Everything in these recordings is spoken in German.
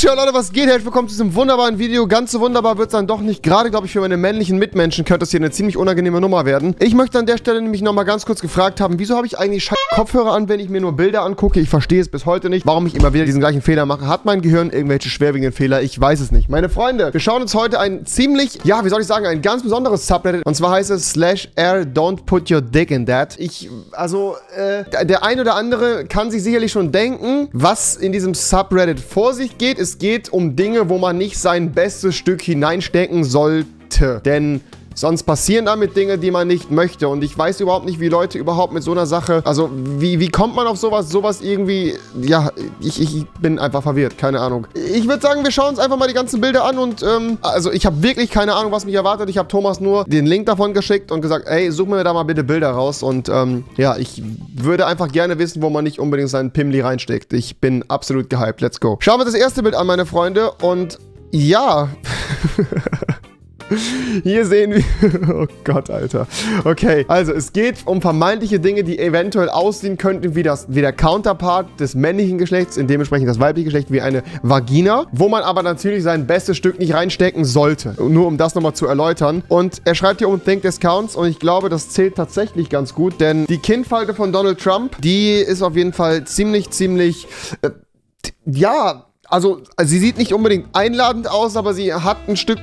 Jo Leute, was geht? Herzlich willkommen zu diesem wunderbaren Video. Ganz so wunderbar wird es dann doch nicht. Gerade, glaube ich, für meine männlichen Mitmenschen könnte das hier eine ziemlich unangenehme Nummer werden. Ich möchte an der Stelle nämlich nochmal ganz kurz gefragt haben, wieso habe ich eigentlich scheiß Kopfhörer an, wenn ich mir nur Bilder angucke? Ich verstehe es bis heute nicht, warum ich immer wieder diesen gleichen Fehler mache. Hat mein Gehirn irgendwelche schwerwiegenden Fehler? Ich weiß es nicht. Meine Freunde, wir schauen uns heute ein ziemlich, ja, wie soll ich sagen, ein ganz besonderes Subreddit. Und zwar heißt es /r don't put your dick in that. Der ein oder andere kann sich sicherlich schon denken, was in diesem Subreddit vor sich geht. Es geht um Dinge, wo man nicht sein bestes Stück hineinstecken sollte. Denn sonst passieren damit Dinge, die man nicht möchte. Und ich weiß überhaupt nicht, wie Leute überhaupt mit so einer Sache... Also, wie kommt man auf sowas? Sowas irgendwie... Ja, ich bin einfach verwirrt. Keine Ahnung. Ich würde sagen, wir schauen uns einfach mal die ganzen Bilder an. Und, also, ich habe wirklich keine Ahnung, was mich erwartet. Ich habe Thomas nur den Link davon geschickt und gesagt, ey, such mir da mal bitte Bilder raus. Und, ja, ich würde einfach gerne wissen, wo man nicht unbedingt seinen Pimli reinsteckt. Ich bin absolut gehypt. Let's go. Schauen wir das erste Bild an, meine Freunde. Und, ja... Hier sehen wir... Oh Gott, Alter. Okay, also es geht um vermeintliche Dinge, die eventuell aussehen könnten wie der Counterpart des männlichen Geschlechts, in dementsprechend das weibliche Geschlecht, wie eine Vagina, wo man aber natürlich sein bestes Stück nicht reinstecken sollte. Nur um das nochmal zu erläutern. Und er schreibt hier um Think This Counts und ich glaube, das zählt tatsächlich ganz gut, denn die Kinnfalte von Donald Trump, die ist auf jeden Fall ziemlich... ja... Also, sie sieht nicht unbedingt einladend aus, aber sie hat ein Stück...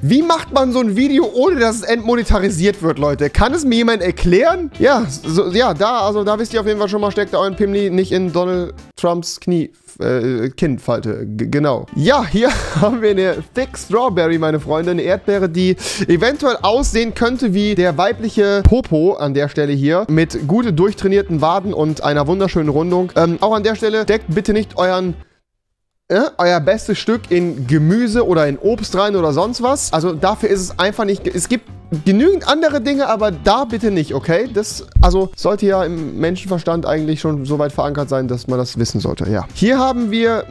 Wie macht man so ein Video, ohne dass es entmonetarisiert wird, Leute? Kann es mir jemand erklären? Ja, so, ja, da wisst ihr auf jeden Fall schon mal, steckt euren Pimli nicht in Donald Trumps Kinnfalte. Genau. Ja, hier haben wir eine Thick Strawberry, meine Freunde. Eine Erdbeere, die eventuell aussehen könnte wie der weibliche Popo an der Stelle hier. Mit gut durchtrainierten Waden und einer wunderschönen Rundung. Auch an der Stelle, deckt bitte nicht euer bestes Stück in Gemüse oder in Obst rein oder sonst was. Also dafür ist es einfach nicht... Es gibt genügend andere Dinge, aber da bitte nicht, okay? Das, also, sollte ja im Menschenverstand eigentlich schon so weit verankert sein, dass man das wissen sollte, ja. Hier haben wir...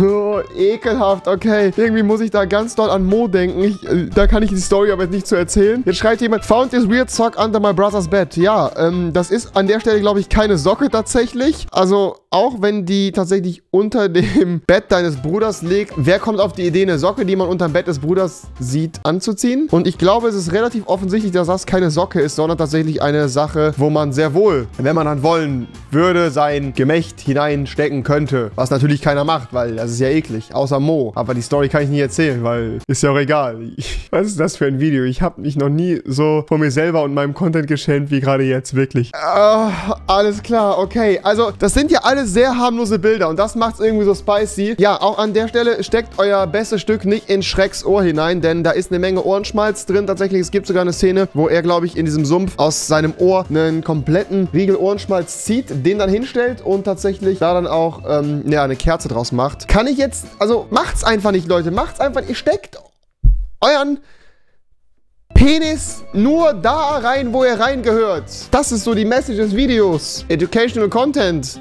Oh, ekelhaft, okay. Irgendwie muss ich da ganz doll an Mo denken. Da kann ich die Story aber jetzt nicht zu erzählen. Jetzt schreibt jemand, found this weird sock under my brother's bed. Ja, das ist an der Stelle, glaube ich, keine Socke tatsächlich. Also, auch wenn die tatsächlich unter dem Bett deines Bruders liegt, wer kommt auf die Idee, eine Socke, die man unter dem Bett des Bruders sieht, anzuziehen? Und ich glaube, es ist relativ offensichtlich, dass das keine Socke ist, sondern tatsächlich eine Sache, wo man sehr wohl, wenn man dann wollen würde, sein Gemächt hineinstecken könnte. Was natürlich keiner macht, weil das ist ja eklig, außer Mo. Aber die Story kann ich nicht erzählen, weil ist ja auch egal. Was ist das für ein Video? Ich habe mich noch nie so vor mir selber und meinem Content geschämt wie gerade jetzt, wirklich. Alles klar, okay. Also, das sind ja alles sehr harmlose Bilder und das macht es irgendwie so spicy. Ja, auch an der Stelle, steckt euer bestes Stück nicht in Shreks Ohr hinein, denn da ist eine Menge Ohrenschmalz drin. Tatsächlich, es gibt sogar eine Szene, wo er, glaube ich, in diesem Sumpf aus seinem Ohr einen kompletten Riegel Ohrenschmalz zieht, den dann hinstellt und tatsächlich da dann auch, ja, eine Kerze drauf macht. Kann ich jetzt, also macht's einfach nicht, Leute, macht's einfach nicht. Ihr steckt euren Penis nur da rein, wo er reingehört. Das ist so die Message des Videos. Educational Content.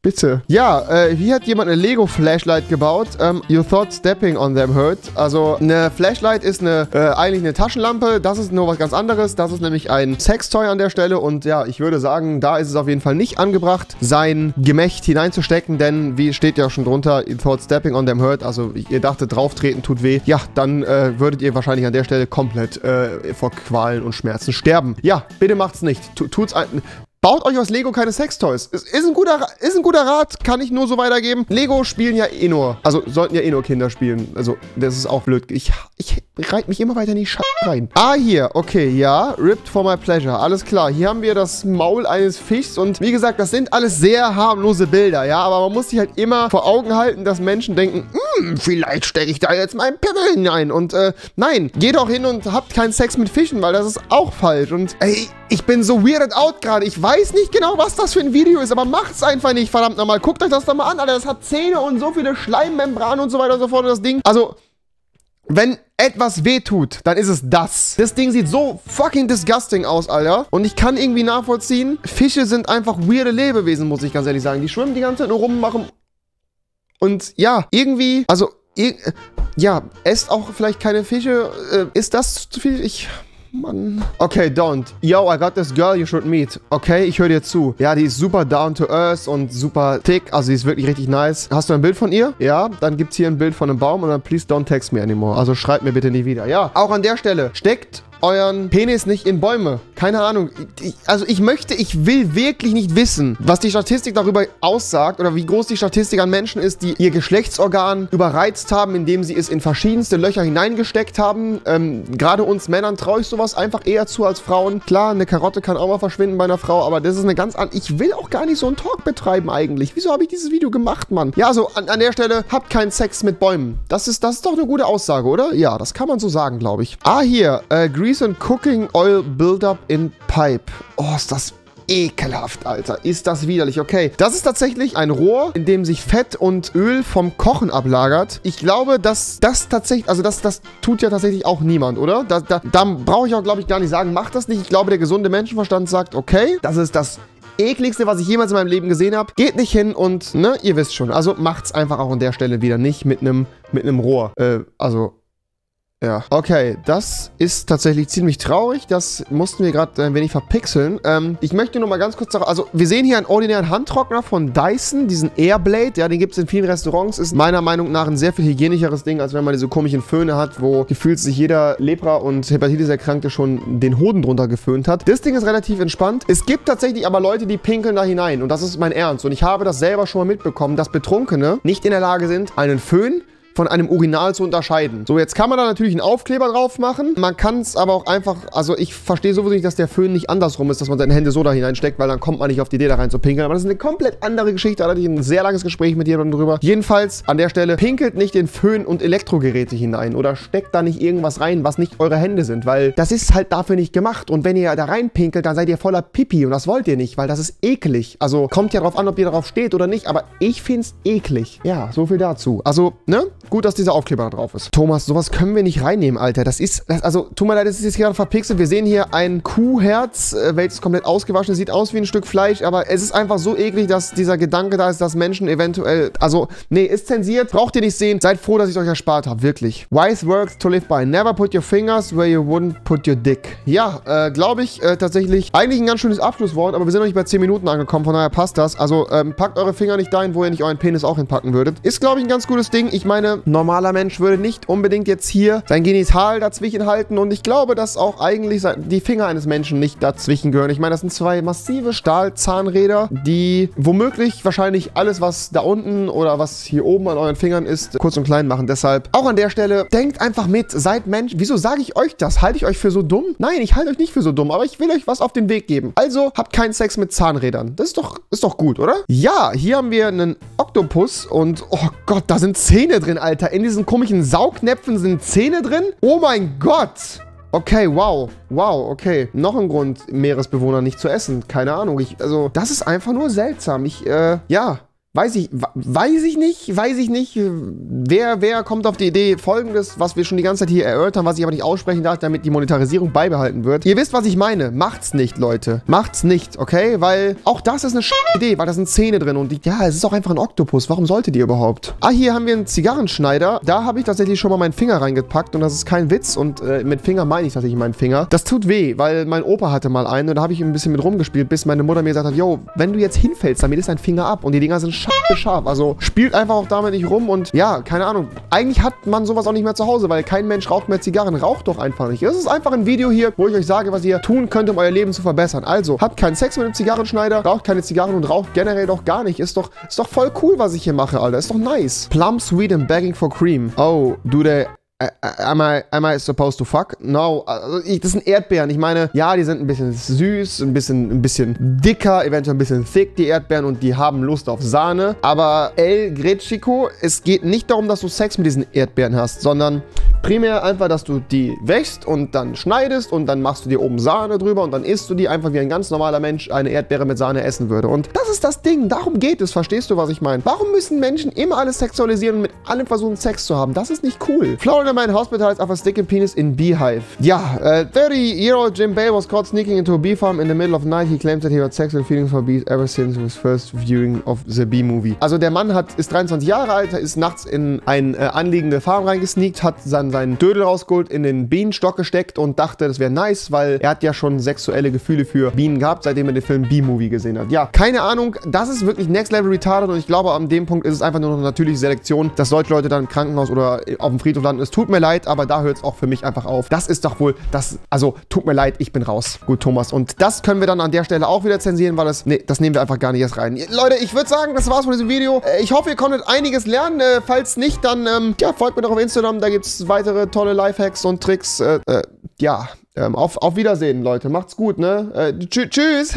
Bitte. Ja, hier hat jemand eine Lego-Flashlight gebaut. You thought stepping on them hurt. Also, eine Flashlight ist eigentlich eine Taschenlampe. Das ist nur was ganz anderes. Das ist nämlich ein Sextoy an der Stelle. Und ja, ich würde sagen, da ist es auf jeden Fall nicht angebracht, sein Gemächt hineinzustecken. Denn, wie steht ja schon drunter, you thought stepping on them hurt. Also, ihr dachtet, drauftreten tut weh. Ja, dann würdet ihr wahrscheinlich an der Stelle komplett vor Qualen und Schmerzen sterben. Ja, bitte macht's nicht. Tut's ein... Baut euch aus Lego keine Sextoys. Ist ein guter Rat, kann ich nur so weitergeben. Lego spielen ja eh nur. Also, sollten ja eh nur Kinder spielen. Also, das ist auch blöd. Ich reite mich immer weiter in die Scheiße rein. Ah, hier. Okay, ja. Ripped for my pleasure. Alles klar. Hier haben wir das Maul eines Fischs. Und wie gesagt, das sind alles sehr harmlose Bilder, ja. Aber man muss sich halt immer vor Augen halten, dass Menschen denken, vielleicht stecke ich da jetzt meinen Pimmel hinein. Und, nein. Geht auch hin und habt keinen Sex mit Fischen, weil das ist auch falsch. Und, ey, ich bin so weirded out gerade. Ich weiß nicht genau, was das für ein Video ist, aber macht's einfach nicht, verdammt nochmal. Guckt euch das doch mal an, Alter. Das hat Zähne und so viele Schleimmembranen und so weiter und so fort, das Ding. Also, wenn etwas wehtut, dann ist es das. Das Ding sieht so fucking disgusting aus, Alter. Und ich kann irgendwie nachvollziehen, Fische sind einfach weirde Lebewesen, muss ich ganz ehrlich sagen. Die schwimmen die ganze Zeit nur rum, machen... Und ja, irgendwie... Also, ja, esst auch vielleicht keine Fische. Ist das zu viel? Mann. Okay, don't. Yo, I got this girl you should meet. Okay, ich höre dir zu. Ja, die ist super down to earth und super thick. Also, die ist wirklich richtig nice. Hast du ein Bild von ihr? Ja, dann gibt's hier ein Bild von einem Baum und dann please don't text me anymore. Also, schreibt mir bitte nie wieder. Ja, auch an der Stelle. Steckt euren Penis nicht in Bäume. Keine Ahnung. Ich will wirklich nicht wissen, was die Statistik darüber aussagt oder wie groß die Statistik an Menschen ist, die ihr Geschlechtsorgan überreizt haben, indem sie es in verschiedenste Löcher hineingesteckt haben. Gerade uns Männern traue ich sowas einfach eher zu als Frauen. Klar, eine Karotte kann auch mal verschwinden bei einer Frau, aber das ist eine ganz andere... Ich will auch gar nicht so einen Talk betreiben eigentlich. Wieso habe ich dieses Video gemacht, Mann? Ja, so an der Stelle, habt keinen Sex mit Bäumen. Das ist doch eine gute Aussage, oder? Ja, das kann man so sagen, glaube ich. Ah, hier, Grease and Cooking Oil Buildup in Pipe. Oh, ist das ekelhaft, Alter. Ist das widerlich. Okay, das ist tatsächlich ein Rohr, in dem sich Fett und Öl vom Kochen ablagert. Ich glaube, dass das tatsächlich, also das tut ja tatsächlich auch niemand, oder? Da brauche ich auch, glaube ich, gar nicht sagen, macht das nicht. Ich glaube, der gesunde Menschenverstand sagt, okay, das ist das Ekligste, was ich jemals in meinem Leben gesehen habe. Geht nicht hin und, ne, ihr wisst schon. Also macht's einfach auch an der Stelle wieder nicht mit einem Rohr. Ja. Okay, das ist tatsächlich ziemlich traurig. Das mussten wir gerade ein wenig verpixeln. Ich möchte nur mal ganz kurz... Also, wir sehen hier einen ordinären Handtrockner von Dyson, diesen Airblade. Ja, den gibt es in vielen Restaurants. Ist meiner Meinung nach ein sehr viel hygienischeres Ding, als wenn man diese komischen Föhne hat, wo gefühlt sich jeder Lepra- und Hepatitis-Erkrankte schon den Hoden drunter geföhnt hat. Das Ding ist relativ entspannt. Es gibt tatsächlich aber Leute, die pinkeln da hinein. Und das ist mein Ernst. Und ich habe das selber schon mal mitbekommen, dass Betrunkene nicht in der Lage sind, einen Föhn von einem Urinal zu unterscheiden. So, jetzt kann man da natürlich einen Aufkleber drauf machen. Man kann es aber auch einfach, also ich verstehe sowieso nicht, dass der Föhn nicht andersrum ist, dass man seine Hände so da hineinsteckt, weil dann kommt man nicht auf die Idee, da rein zu pinkeln. Aber das ist eine komplett andere Geschichte. Da hatte ich ein sehr langes Gespräch mit jemandem drüber. Jedenfalls, an der Stelle, pinkelt nicht in Föhn und Elektrogeräte hinein oder steckt da nicht irgendwas rein, was nicht eure Hände sind, weil das ist halt dafür nicht gemacht. Und wenn ihr da reinpinkelt, dann seid ihr voller Pipi und das wollt ihr nicht, weil das ist eklig. Also, kommt ja drauf an, ob ihr darauf steht oder nicht, aber ich find's eklig. Ja, so viel dazu. Also, ne? Gut, dass dieser Aufkleber da drauf ist. Thomas, sowas können wir nicht reinnehmen, Alter. Also, tut mir leid, das ist jetzt gerade verpixelt. Wir sehen hier ein Kuhherz, welches komplett ausgewaschen ist. Sieht aus wie ein Stück Fleisch, aber es ist einfach so eklig, dass dieser Gedanke da ist, dass Menschen eventuell... Also, nee, ist zensiert. Braucht ihr nicht sehen. Seid froh, dass ich es euch erspart habe. Wirklich. Wise works to live by. Never put your fingers where you wouldn't put your dick. Ja, glaube ich, tatsächlich. Eigentlich ein ganz schönes Abschlusswort, aber wir sind noch nicht bei 10 Minuten angekommen. Von daher passt das. Also, packt eure Finger nicht dahin, wo ihr nicht euren Penis auch hinpacken würdet. Ist, glaube ich, ein ganz gutes Ding. Ich meine, normaler Mensch würde nicht unbedingt jetzt hier sein Genital dazwischen halten und ich glaube, dass auch eigentlich die Finger eines Menschen nicht dazwischen gehören. Ich meine, das sind zwei massive Stahlzahnräder, die womöglich wahrscheinlich alles, was da unten oder was hier oben an euren Fingern ist, kurz und klein machen. Deshalb auch an der Stelle, denkt einfach mit, seid Mensch. Wieso sage ich euch das? Halte ich euch für so dumm? Nein, ich halte euch nicht für so dumm, aber ich will euch was auf den Weg geben. Also, habt keinen Sex mit Zahnrädern. Das ist doch gut, oder? Ja, hier haben wir einen Oktopus und, oh Gott, da sind Zähne drin, Alter. In diesen komischen Saugnäpfen sind Zähne drin. Oh mein Gott. Okay, wow. Wow, okay. Noch ein Grund, Meeresbewohner nicht zu essen. Keine Ahnung. Also, das ist einfach nur seltsam. Ja. Weiß ich nicht. Wer kommt auf die Idee, Folgendes, was wir schon die ganze Zeit hier erörtern, was ich aber nicht aussprechen darf, damit die Monetarisierung beibehalten wird. Ihr wisst, was ich meine. Macht's nicht, Leute. Macht's nicht, okay? Weil auch das ist eine Idee, weil da sind Zähne drin und ja, es ist auch einfach ein Oktopus. Warum solltet ihr überhaupt? Ah, hier haben wir einen Zigarrenschneider. Da habe ich tatsächlich schon mal meinen Finger reingepackt und das ist kein Witz und mit Finger meine ich tatsächlich meinen Finger. Das tut weh, weil mein Opa hatte mal einen und da habe ich ein bisschen mit rumgespielt, bis meine Mutter mir gesagt hat, yo, wenn du jetzt hinfällst, damit ist dein Finger ab und die Dinger sind scharf. Also spielt einfach auch damit nicht rum und ja, keine Ahnung. Eigentlich hat man sowas auch nicht mehr zu Hause, weil kein Mensch raucht mehr Zigarren. Raucht doch einfach nicht. Das ist einfach ein Video hier, wo ich euch sage, was ihr tun könnt, um euer Leben zu verbessern. Also, habt keinen Sex mit einem Zigarrenschneider, raucht keine Zigarren und raucht generell doch gar nicht. Ist doch voll cool, was ich hier mache, Alter. Ist doch nice. Plum sweet and begging for cream. Oh, do they... Am I supposed to fuck? No. Also das sind Erdbeeren. Ich meine, ja, die sind ein bisschen süß, ein bisschen dicker, eventuell ein bisschen thick, die Erdbeeren, und die haben Lust auf Sahne. Aber El Grechico, es geht nicht darum, dass du Sex mit diesen Erdbeeren hast, sondern primär einfach, dass du die wächst und dann schneidest und dann machst du dir oben Sahne drüber und dann isst du die einfach, wie ein ganz normaler Mensch eine Erdbeere mit Sahne essen würde. Und das ist das Ding. Darum geht es. Verstehst du, was ich meine? Warum müssen Menschen immer alles sexualisieren und mit allem versuchen, Sex zu haben? Das ist nicht cool. Mein hospital is of a sticking penis in beehive. Ja, 30-year-old Jim Bay was caught sneaking into a bee farm in the middle of the night. He claims that he had sexual feelings for bees ever since his first viewing of the Bee Movie. Also der Mann ist 23 Jahre alt, ist nachts in eine anliegende Farm reingesneakt, hat seinen seinen Dödel rausgeholt, in den Bienenstock gesteckt und dachte, das wäre nice, weil er hat ja schon sexuelle Gefühle für Bienen gehabt, seitdem er den Film Bee Movie gesehen hat. Ja, keine Ahnung, das ist wirklich Next Level Retarded und ich glaube, an dem Punkt ist es einfach nur noch natürliche Selektion, dass solche Leute dann im Krankenhaus oder auf dem Friedhof landen. Es tut mir leid, aber da hört es auch für mich einfach auf. Das ist doch wohl das, also tut mir leid, ich bin raus. Gut, Thomas. Und das können wir dann an der Stelle auch wieder zensieren, weil das, nee, das nehmen wir einfach gar nicht erst rein. Leute, ich würde sagen, das war's von diesem Video. Ich hoffe, ihr konntet einiges lernen. Falls nicht, dann, ja, folgt mir doch auf Instagram, da gibt es weitere tolle Lifehacks und Tricks. Ja, auf Wiedersehen, Leute. Macht's gut, ne? Tschüss.